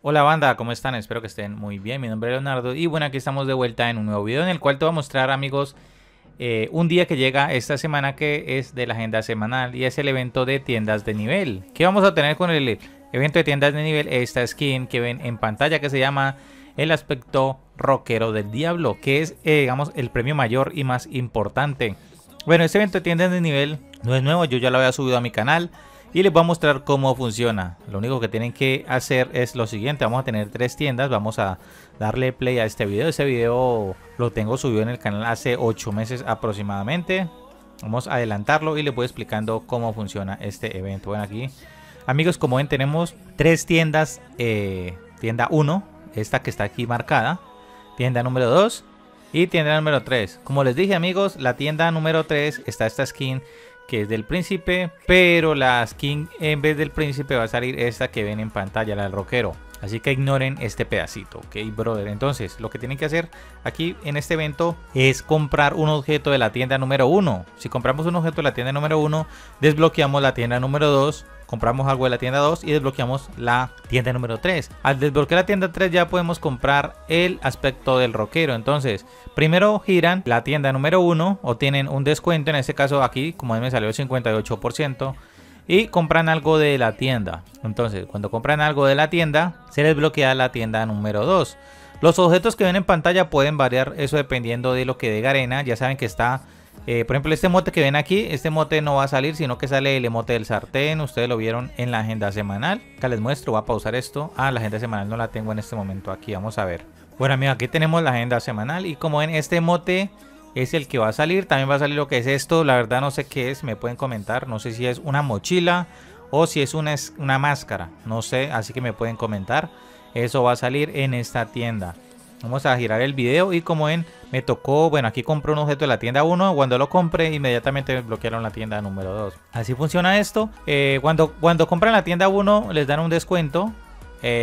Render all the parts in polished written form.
Hola banda, ¿cómo están? Espero que estén muy bien. Mi nombre es Leonardo y bueno, aquí estamos de vuelta en un nuevo video en el cual te voy a mostrar, amigos, un día que llega esta semana, que es de la agenda semanal, y es el evento de tiendas de nivel. ¿Qué vamos a tener con el evento de tiendas de nivel? Esta skin que ven en pantalla, que se llama el aspecto Rockero del Diablo, que es, digamos, el premio mayor y más importante. Bueno, este evento de tiendas de nivel no es nuevo, yo ya lo había subido a mi canal y les voy a mostrar cómo funciona. Lo único que tienen que hacer es lo siguiente. Vamos a tener 3 tiendas. Vamos a darle play a este video. Este video lo tengo subido en el canal hace 8 meses aproximadamente. Vamos a adelantarlo y les voy explicando cómo funciona este evento. Bueno, aquí, amigos, como ven, tenemos 3 tiendas. Tienda 1, esta que está aquí marcada. Tienda número 2 y tienda número 3. Como les dije, amigos, la tienda número 3 está esta skin que es del príncipe, pero la skin en vez del príncipe va a salir esta que ven en pantalla, la del rockero. Así que ignoren este pedacito, ok, brother. Entonces, lo que tienen que hacer aquí en este evento es comprar un objeto de la tienda número 1. Si compramos un objeto de la tienda número 1, desbloqueamos la tienda número 2, compramos algo de la tienda 2 y desbloqueamos la tienda número 3. Al desbloquear la tienda 3 ya podemos comprar el aspecto del rockero. Entonces, primero giran la tienda número 1 o tienen un descuento, en este caso aquí, como me salió el 58%. Y compran algo de la tienda. Entonces, cuando compran algo de la tienda, se les bloquea la tienda número 2. Los objetos que ven en pantalla pueden variar, eso dependiendo de lo que dé Garena. Ya saben que está, por ejemplo, este emote que ven aquí. Este emote no va a salir, sino que sale el emote del sartén. Ustedes lo vieron en la agenda semanal. Acá les muestro, voy a pausar esto. Ah, la agenda semanal no la tengo en este momento aquí, vamos a ver. Bueno, amigos, aquí tenemos la agenda semanal. Y como ven, este emote es el que va a salir. También va a salir lo que es esto. La verdad no sé qué es, me pueden comentar. No sé si es una mochila o si es una máscara, no sé, así que me pueden comentar. Eso va a salir en esta tienda. Vamos a girar el video y como ven, me tocó, bueno, aquí compré un objeto de la tienda 1. Cuando lo compré, inmediatamente me bloquearon la tienda número 2. Así funciona esto. Cuando compran la tienda 1 les dan un descuento.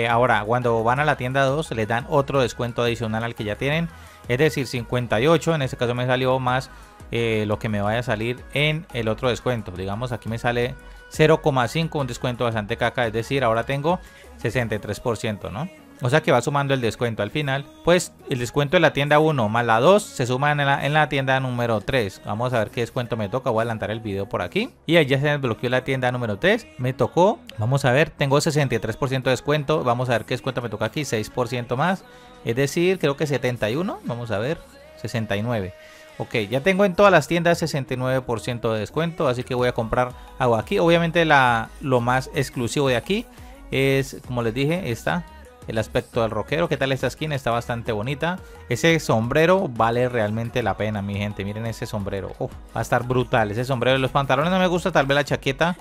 Ahora, cuando van a la tienda 2 les dan otro descuento adicional al que ya tienen. Es decir, 58, en este caso me salió más lo que me vaya a salir en el otro descuento. Digamos, aquí me sale 0,5, un descuento bastante caca. Es decir, ahora tengo 63%, ¿no? O sea que va sumando el descuento al final. Pues el descuento de la tienda 1 más la 2 se suman en la tienda número 3. Vamos a ver qué descuento me toca. Voy a adelantar el video por aquí. Y ahí ya se desbloqueó la tienda número 3. Me tocó, vamos a ver, tengo 63% de descuento. Vamos a ver qué descuento me toca aquí, 6% más. Es decir, creo que 71. Vamos a ver, 69. Ok, ya tengo en todas las tiendas 69% de descuento. Así que voy a comprar algo aquí. Obviamente lo más exclusivo de aquí es, como les dije, esta, el aspecto del rockero. ¿Qué tal esta skin? Está bastante bonita. Ese sombrero vale realmente la pena, mi gente. Miren ese sombrero. Oh, va a estar brutal ese sombrero. Los pantalones no me gusta, tal vez la chaqueta.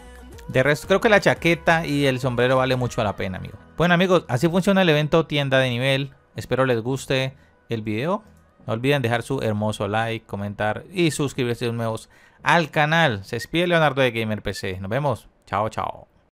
De resto, creo que la chaqueta y el sombrero vale mucho la pena, amigo. Bueno, amigos, así funciona el evento tienda de nivel. Espero les guste el video. No olviden dejar su hermoso like, comentar y suscribirse nuevos al canal. Se despide Leonardo de Gamer PC. Nos vemos. Chao, chao.